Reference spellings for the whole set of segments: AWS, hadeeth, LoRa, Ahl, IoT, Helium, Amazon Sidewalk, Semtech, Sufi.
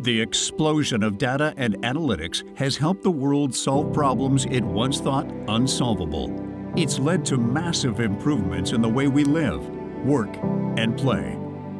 The explosion of data and analytics has helped the world solve problems it once thought unsolvable. It's led to massive improvements in the way we live, work, and play.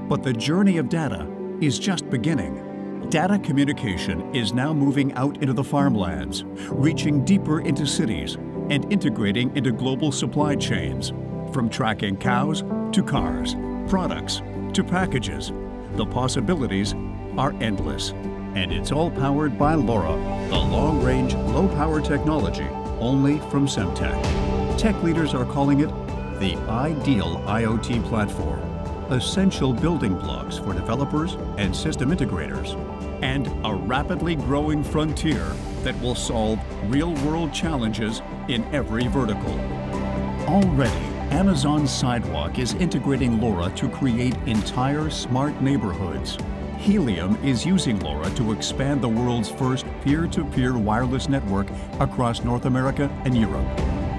But the journey of data is just beginning. Data communication is now moving out into the farmlands, reaching deeper into cities, and integrating into global supply chains. From tracking cows to cars, products to packages, the possibilities are endless. And it's all powered by LoRa, the long-range, low-power technology only from Semtech. Tech leaders are calling it the ideal IoT platform, essential building blocks for developers and system integrators, and a rapidly growing frontier that will solve real-world challenges in every vertical. Already, Amazon Sidewalk is integrating LoRa to create entire smart neighborhoods. Helium is using LoRa to expand the world's first peer-to-peer wireless network across North America and Europe.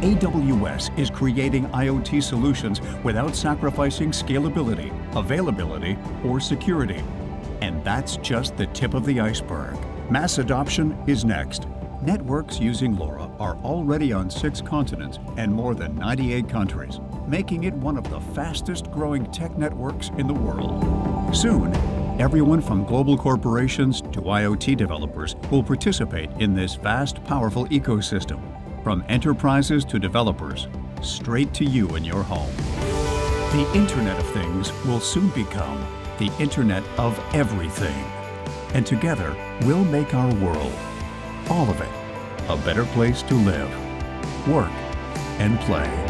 AWS is creating IoT solutions without sacrificing scalability, availability, or security. And that's just the tip of the iceberg. Mass adoption is next. Networks using LoRa are already on 6 continents and more than 98 countries, making it one of the fastest-growing tech networks in the world. Soon, everyone from global corporations to IoT developers will participate in this vast, powerful ecosystem, from enterprises to developers, straight to you in your home. The Internet of Things will soon become the Internet of Everything. And together, we'll make our world, all of it, a better place to live, work, and play.